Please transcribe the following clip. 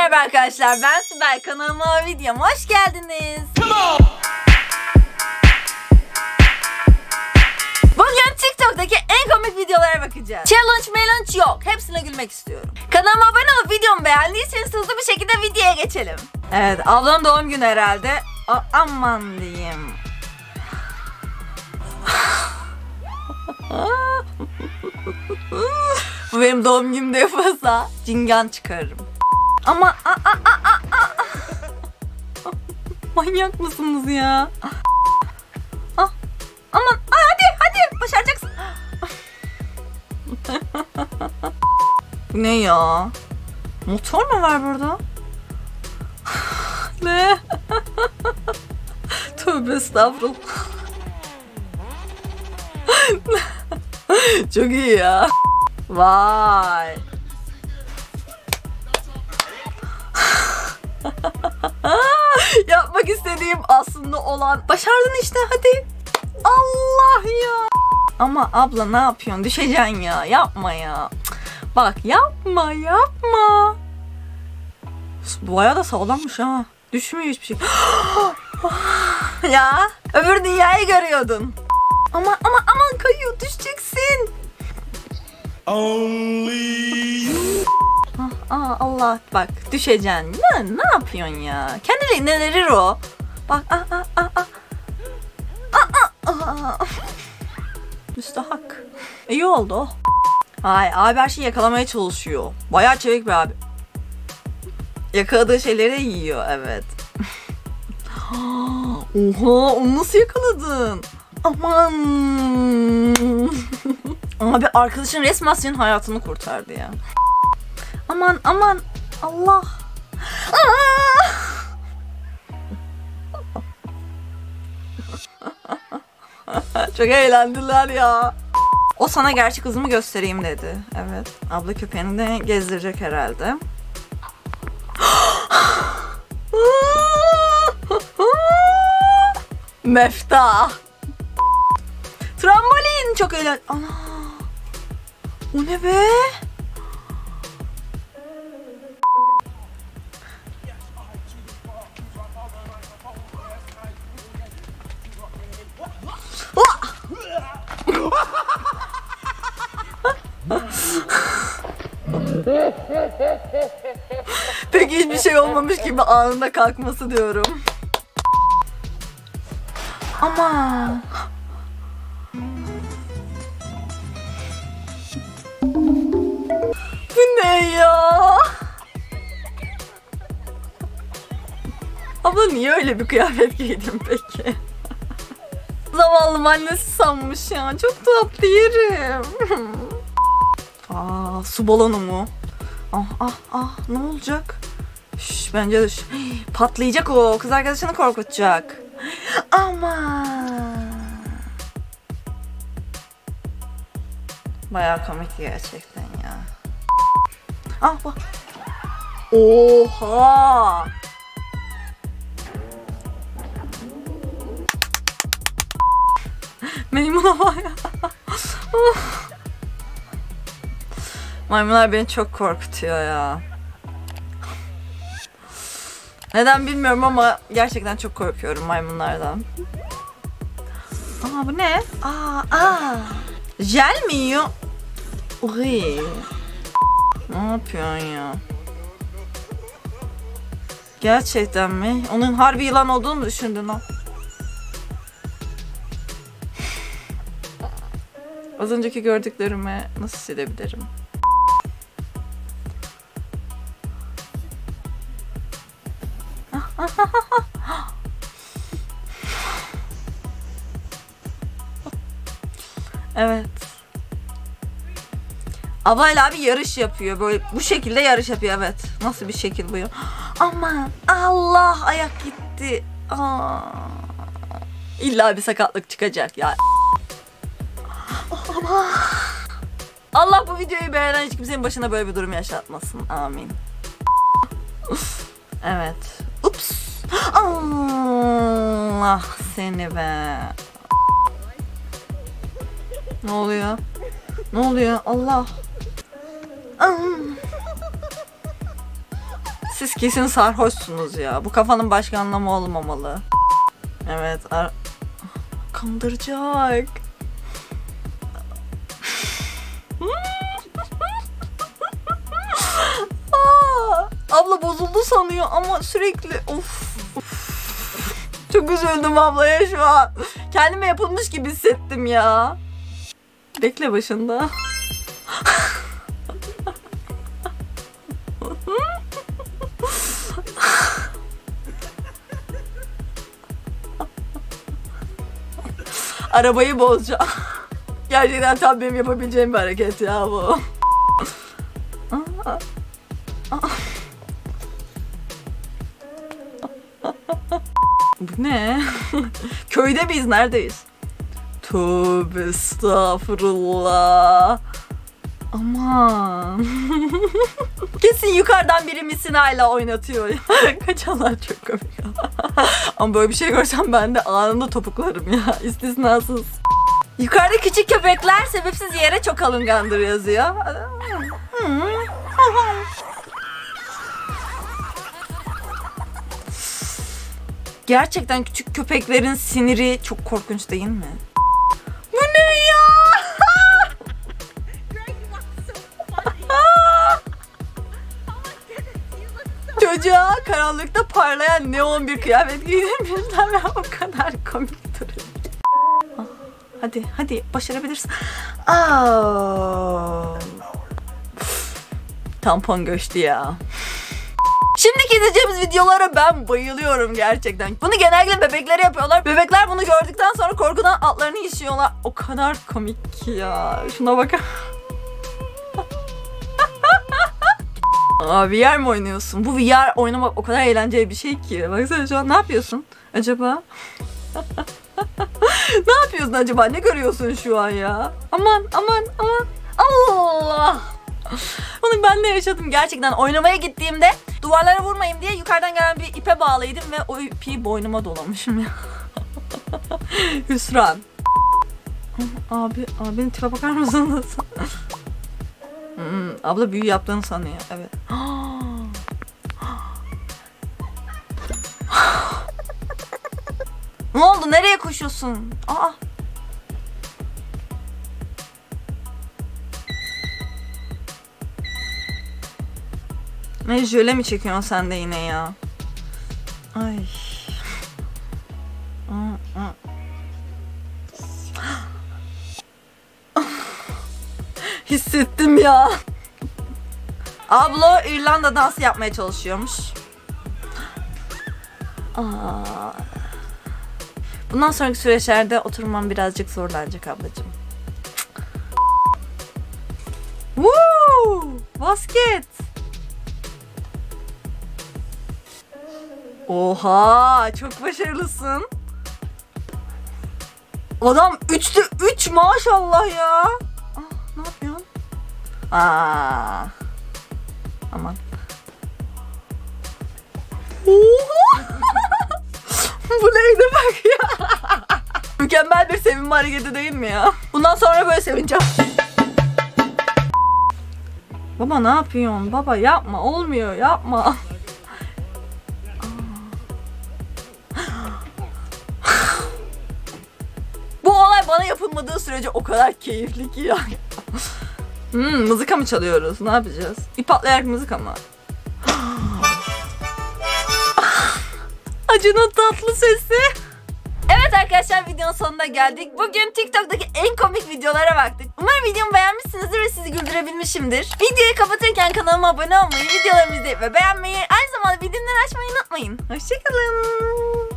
Merhaba arkadaşlar, ben Sibel, kanalıma videoma hoş geldiniz. Bugün TikTok'taki en komik videolara bakacağız. Challenge yok, hepsine gülmek istiyorum. Kanalıma abone olup videomu beğendiyseniz hızlı bir şekilde videoya geçelim. Evet, ablam doğum günü herhalde. Aman diyeyim. Bu benim doğum günümde yapasa cingan çıkarırım. Ama manyak mısınız ya? Aman hadi başaracaksın. Bu ne ya? Motor mu var burada? Ne? Tövbe estağfurullah. Çok iyi ya. Vay. Yapmak istediğim aslında olan. Başardın işte, hadi. Allah ya. Ama abla ne yapıyorsun? Düşeceksin ya. Yapma ya. Bak yapma. Bayağı da sağlammış ha. Düşmüyor hiçbir şey. Ya öbür dünyayı görüyordun. Aman kayıyor, düşeceksin. Allah bak düşeceksin. Ne yapıyorsun ya? Kendiliğinden erir o. Bak Müstahak. İyi oldu. Ay abi her şeyi yakalamaya çalışıyor. Bayağı çevik bir abi. Yakaladığı şeyleri yiyor, evet. Oha, onu nasıl yakaladın? Aman. Abi arkadaşın resmen senin hayatını kurtardı ya. Aman Allah. Çok eğlendiler ya. O sana gerçek kızımı göstereyim dedi. Evet. Abla köpeğini de gezdirecek herhalde. Meftah. Trambolin çok eğlenceli. Ana. O ne be? Peki hiçbir şey olmamış gibi anında kalkması diyorum. Ama. Bu ne ya? Abla niye öyle bir kıyafet giydin peki? Zavallım annesi sanmış ya. Çok tatlı yerim. Aa, su balonu mu? Ne olacak? Şş, bence de patlayacak o. Kız arkadaşını korkutacak. Ama. Bayağı komik gerçekten ya. Ah bak. Oha. Maymuna bak ya. Maymunlar beni çok korkutuyor ya. Neden bilmiyorum ama gerçekten çok korkuyorum maymunlardan. Aa bu ne? Jel mi yiyor? Uy. Ne yapıyorsun ya? Gerçekten mi? Onun harbi yılan olduğunu mu düşündün lan? Az önceki gördüklerimi nasıl silebilirim? Evet. Ablayla abi yarış yapıyor. Böyle bu şekilde yarış yapıyor, evet. Nasıl bir şekil bu ya? Aman Allah, ayak gitti. İlla bir sakatlık çıkacak ya. Aman. Allah bu videoyu beğenen hiç kimsenin başına böyle bir durum yaşatmasın. Amin. Evet. Ups. Allah seni be. Ne oluyor? Ne oluyor? Allah. Siz kesin sarhoşsunuz ya. Bu kafanın başka anlamı olmamalı. Evet. Kandıracak. Abla bozuldu sanıyor ama sürekli Çok üzüldüm ablaya şu an. Kendime yapılmış gibi hissettim ya. Bekle başında. Arabayı bozacağım. Gerçekten tam benim yapabileceğim bir hareket ya bu. Bu ne? Köyde miyiz? Neredeyiz? Tövbe estağfurullah. Aman. Kesin yukarıdan biri misinayla oynatıyor. Kaçanlar çok komik. Ama böyle bir şey görsem ben de anında topuklarım ya. İstisnasız. Yukarıda küçük köpekler sebepsiz yere çok alıngandır yazıyor. Gerçekten küçük köpeklerin siniri çok korkunç değil mi? Bu ne ya? Çocuğa karanlıkta parlayan neon bir kıyafet giydirmişler ve o kadar komik duruyor. Hadi hadi başarabilirsin. Tampon göçtü ya. Şimdiki izleyeceğimiz videolara ben bayılıyorum gerçekten. Bunu genellikle bebeklere yapıyorlar. Bebekler bunu gördükten sonra korkudan atlarını işiyorlar. O kadar komik ki ya. Şuna bakın. Aa, VR mi oynuyorsun? Bu VR oynamak o kadar eğlenceli bir şey ki. Baksana şu an ne yapıyorsun acaba? Ne yapıyorsun acaba? Ne görüyorsun şu an ya? Aman aman aman. Allah! Onu ben de yaşadım gerçekten. Oynamaya gittiğimde duvarlara vurmayayım diye yukarıdan gelen bir ipe bağlıydım ve o ipi boynuma dolamışım ya. Hüsran. Abi tipe bakar mısınız? Abla büyü yaptığını sanıyor. Evet. Ne oldu? Nereye koşuyorsun? Aa. Ne jöle mi çekiyorsun sen de yine ya? Ay. Hissettim ya. Abla İrlanda dansı yapmaya çalışıyormuş. Bundan sonraki süreçlerde oturmam birazcık zorlanacak ablacığım. Woo! Basket. Oha, çok başarılısın. Adam 3'te 3 maşallah ya. Ne yapıyorsun? Aman. Oha! Bu neydi bak ya? Mükemmel bir sevinme hareketi değil mi ya? Bundan sonra böyle sevineceğim. Baba ne yapıyorsun? Baba yapma, olmuyor, yapma. Bu olay bana yapılmadığı sürece o kadar keyifli ki ya. Mızıka mı çalıyoruz? Ne yapacağız? İp atlayarak mızıka mı? Acının tatlı sesi. Evet arkadaşlar, videonun sonuna geldik. Bugün TikTok'taki en komik videolara baktık. Umarım videomu beğenmişsinizdir ve sizi güldürebilmişimdir. Videoyu kapatırken kanalıma abone olmayı, videolarımı izleyip ve beğenmeyi, aynı zamanda bildirimleri açmayı unutmayın. Hoşçakalın.